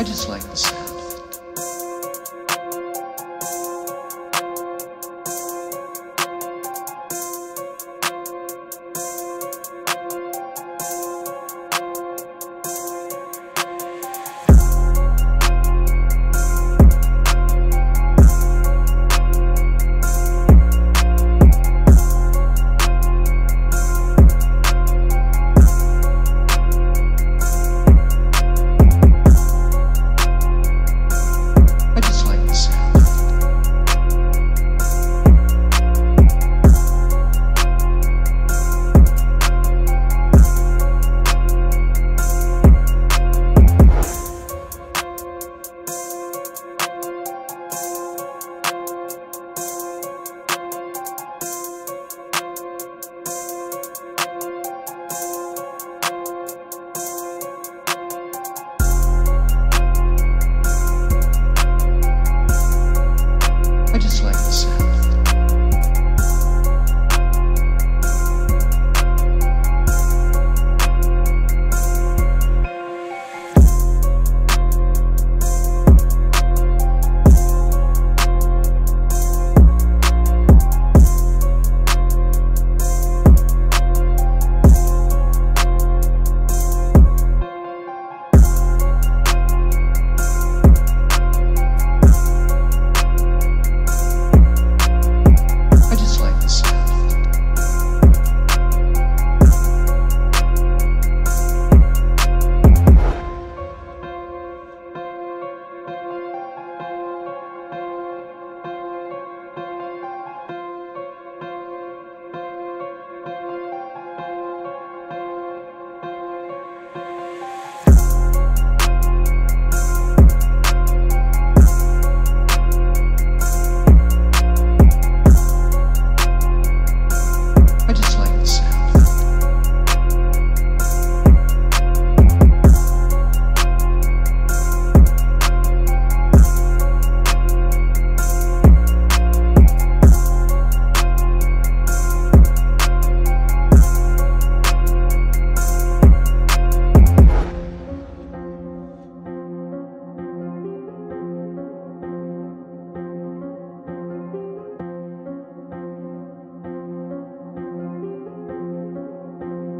I just like the sound.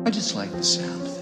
I just like the sound.